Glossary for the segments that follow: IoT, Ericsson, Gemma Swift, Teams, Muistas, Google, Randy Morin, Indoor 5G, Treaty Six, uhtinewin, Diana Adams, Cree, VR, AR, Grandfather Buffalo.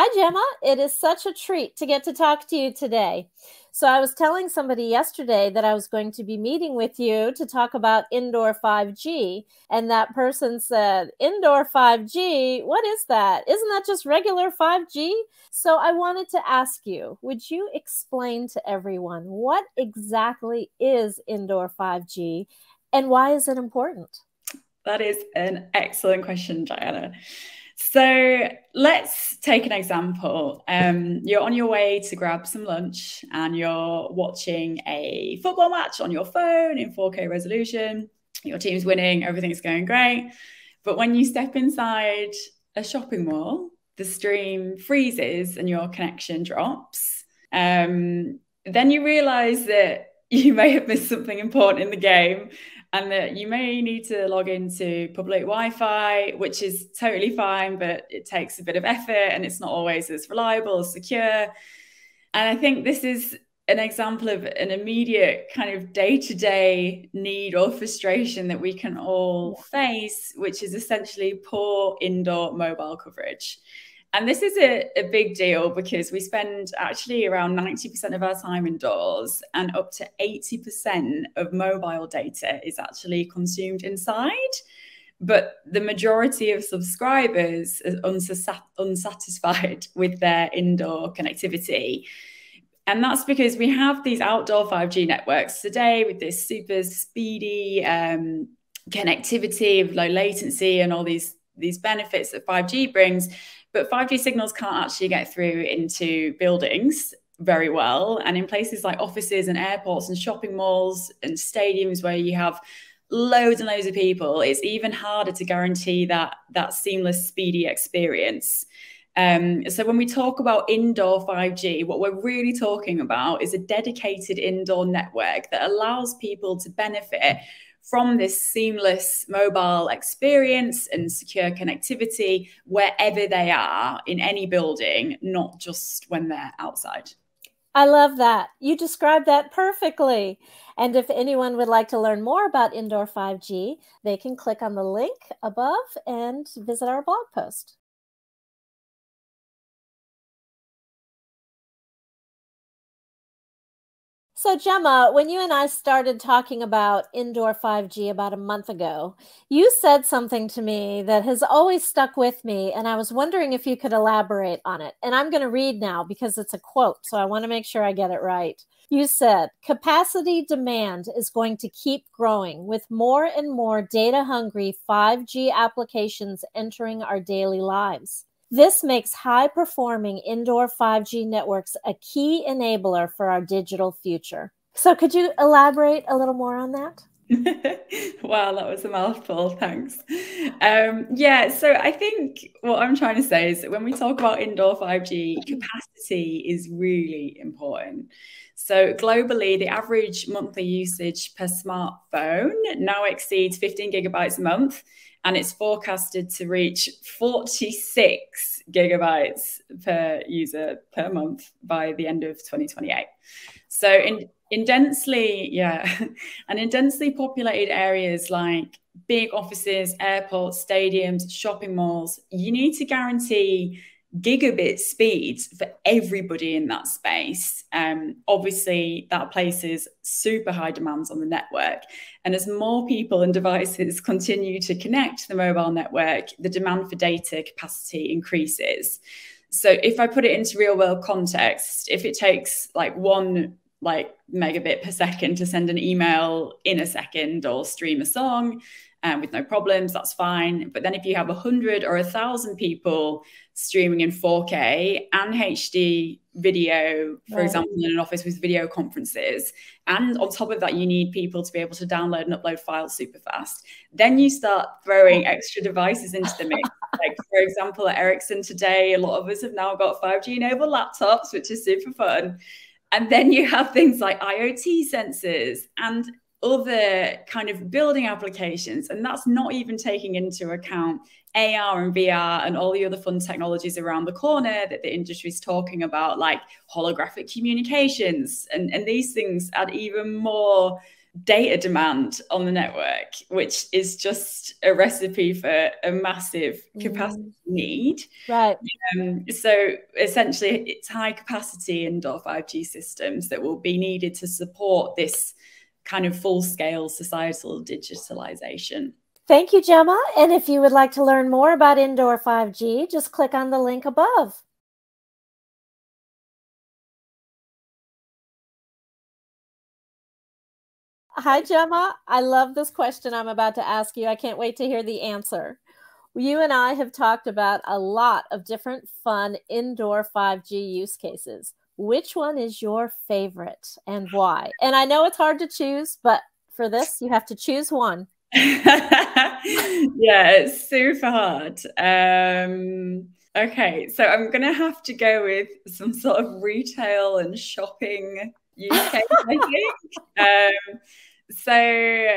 Hi, Gemma. It is such a treat to get to talk to you today. So I was telling somebody yesterday that I was going to be meeting with you to talk about indoor 5G. And that person said, indoor 5G, what is that? Isn't that just regular 5G? So I wanted to ask you, would you explain to everyone what exactly is indoor 5G and why is it important? That is an excellent question, Diana. So let's take an example. You're on your way to grab some lunch and you're watching a football match on your phone in 4K resolution. Your team's winning, everything's going great. But when you step inside a shopping mall, the stream freezes and your connection drops. Then you realize that you may have missed something important in the game and that you may need to log into public Wi-Fi, which is totally fine, but it takes a bit of effort and it's not always as reliable or secure. And I think this is an example of an immediate kind of day-to-day need or frustration that we can all face, which is essentially poor indoor mobile coverage. And this is a big deal because we spend actually around 90% of our time indoors and up to 80% of mobile data is actually consumed inside. But the majority of subscribers are unsatisfied with their indoor connectivity. And that's because we have these outdoor 5G networks today with this super speedy connectivity of low latency and all these benefits that 5G brings. But 5G signals can't actually get through into buildings very well. And in places like offices and airports and shopping malls and stadiums where you have loads and loads of people, it's even harder to guarantee that seamless, speedy experience. So when we talk about indoor 5G, what we're really talking about is a dedicated indoor network that allows people to benefit from this seamless mobile experience and secure connectivity wherever they are in any building, not just when they're outside. I love that. You described that perfectly. And if anyone would like to learn more about indoor 5G, they can click on the link above and visit our blog post. So Gemma, when you and I started talking about indoor 5G about a month ago, you said something to me that has always stuck with me, and I was wondering if you could elaborate on it. And I'm going to read now because it's a quote, so I want to make sure I get it right. You said, capacity demand is going to keep growing with more and more data-hungry 5G applications entering our daily lives. This makes high-performing indoor 5G networks a key enabler for our digital future. So could you elaborate a little more on that? Wow, that was a mouthful. Thanks. Yeah, so I think what I'm trying to say is that when we talk about indoor 5G, capacity is really important. So globally, the average monthly usage per smartphone now exceeds 15 gigabytes a month. And it's forecasted to reach 46 gigabytes per user per month by the end of 2028. So in densely populated areas like big offices, airports, stadiums, shopping malls, you need to guarantee gigabit speeds for everybody in that space. Obviously, that places super high demands on the network. And as more people and devices continue to connect to the mobile network, the demand for data capacity increases. So if I put it into real world context, if it takes like one megabit per second to send an email in a second or stream a song, with no problems, that's fine. But then if you have 100 or 1,000 people streaming in 4K and HD video, for example, in an office with video conferences, and on top of that, you need people to be able to download and upload files super fast, then you start throwing extra devices into the mix. Like, for example, at Ericsson today, a lot of us have now got 5G-enabled laptops, which is super fun. And then you have things like IoT sensors and other kind of building applications, and that's not even taking into account AR and VR and all the other fun technologies around the corner that the industry's talking about, like holographic communications, and these things add even more data demand on the network, which is just a recipe for a massive capacity need. Right. So essentially it's high capacity indoor 5G systems that will be needed to support this kind of full-scale societal digitalization. Thank you, Gemma. And if you would like to learn more about indoor 5G, just click on the link above. Hi, Gemma. I love this question I'm about to ask you. I can't wait to hear the answer. You and I have talked about a lot of different fun indoor 5G use cases. Which one is your favorite and why? And I know it's hard to choose, but for this, you have to choose one. Yeah, it's super hard. Okay, so I'm going to have to go with some sort of retail and shopping use case, I think. So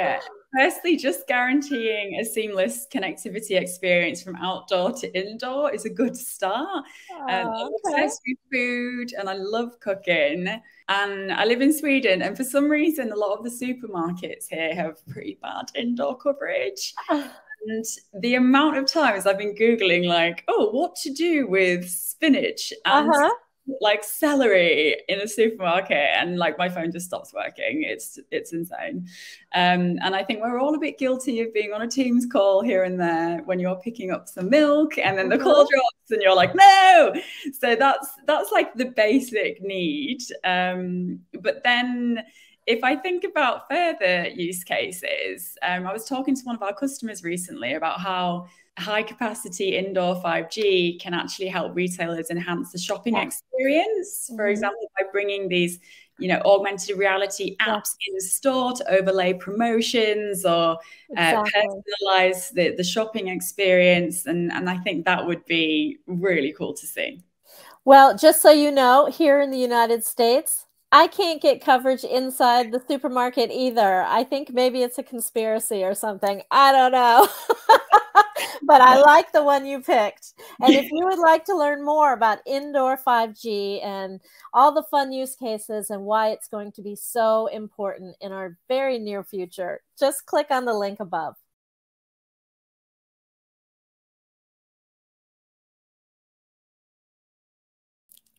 firstly, just guaranteeing a seamless connectivity experience from outdoor to indoor is a good start. I'm obsessed with food and I love cooking. And I live in Sweden, and for some reason, a lot of the supermarkets here have pretty bad indoor coverage. And the amount of times I've been Googling, like, oh, what to do with spinach and like celery in a supermarket, and like my phone just stops working. It's insane. And I think we're all a bit guilty of being on a Teams call here and there when you're picking up some milk and then the call drops and you're like, no. So that's like the basic need. But then if I think about further use cases, I was talking to one of our customers recently about how high capacity indoor 5G can actually help retailers enhance the shopping experience. For example, by bringing these, you know, augmented reality apps in store to overlay promotions or personalize the shopping experience. And I think that would be really cool to see. Well, just so you know, here in the United States, I can't get coverage inside the supermarket either. I think maybe it's a conspiracy or something. I don't know. But I like the one you picked. And if you would like to learn more about indoor 5G and all the fun use cases and why it's going to be so important in our very near future, just click on the link above.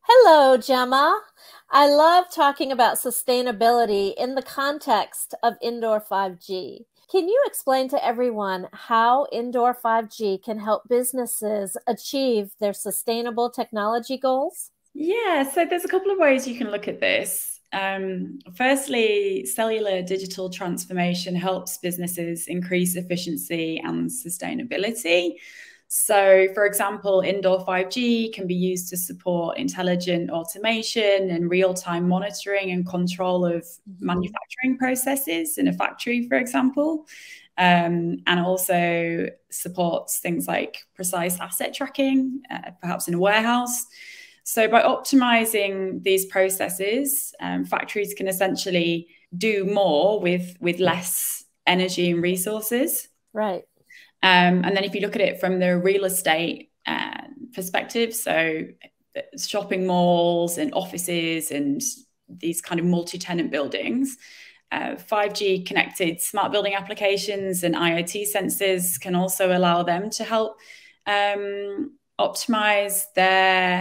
Hello, Gemma. I love talking about sustainability in the context of indoor 5G. Can you explain to everyone how indoor 5G can help businesses achieve their sustainable technology goals? Yeah, so there's a couple of ways you can look at this. Firstly, cellular digital transformation helps businesses increase efficiency and sustainability. So, for example, indoor 5G can be used to support intelligent automation and real-time monitoring and control of manufacturing processes in a factory, for example. And also supports things like precise asset tracking, perhaps in a warehouse. So by optimizing these processes, factories can essentially do more with less energy and resources. Right. And then if you look at it from the real estate perspective, so shopping malls and offices and these kind of multi-tenant buildings, 5G connected smart building applications and IoT sensors can also allow them to help optimize the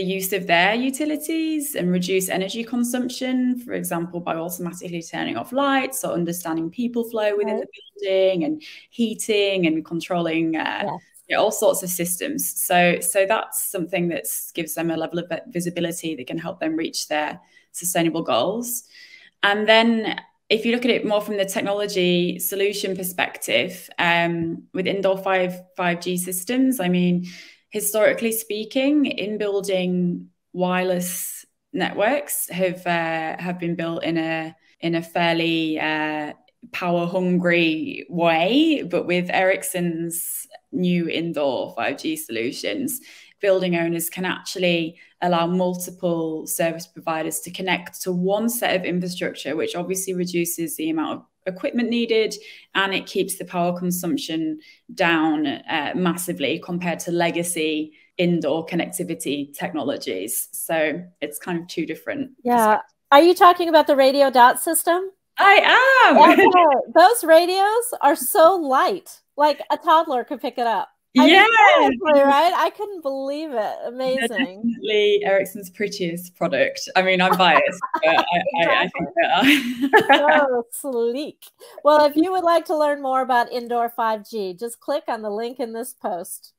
use of their utilities and reduce energy consumption, for example, by automatically turning off lights or understanding people flow within the building and heating and controlling you know, all sorts of systems. So that's something that gives them a level of visibility that can help them reach their sustainable goals. And then if you look at it more from the technology solution perspective, with indoor 5G systems, I mean, historically speaking, in-building wireless networks have been built in a fairly power-hungry way, but with Ericsson's new indoor 5G solutions, building owners can actually allow multiple service providers to connect to one set of infrastructure, which obviously reduces the amount of equipment needed, and it keeps the power consumption down massively compared to legacy indoor connectivity technologies. So it's kind of two different. Yeah. Are you talking about the radio dot system? I am. Okay. Those radios are so light. Like a toddler could pick it up. Yeah, right. I couldn't believe it. Amazing. They're definitely Ericsson's prettiest product. I mean, I'm biased, but I think they are. Oh, sleek. Well, if you would like to learn more about indoor 5G, just click on the link in this post.